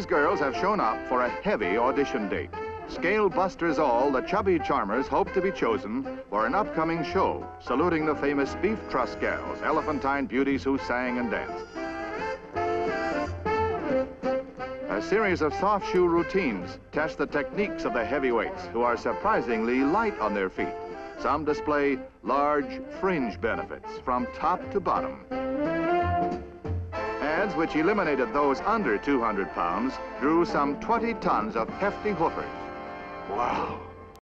These girls have shown up for a heavy audition date. Scale busters all, the chubby charmers hope to be chosen for an upcoming show, saluting the famous Beef Trust gals, elephantine beauties who sang and danced. A series of soft shoe routines test the techniques of the heavyweights, who are surprisingly light on their feet. Some display large fringe benefits from top to bottom. Ads which eliminated those under 200 pounds drew some 20 tons of hefty hoofers. Wow.